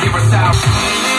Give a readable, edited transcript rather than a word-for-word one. hear us out.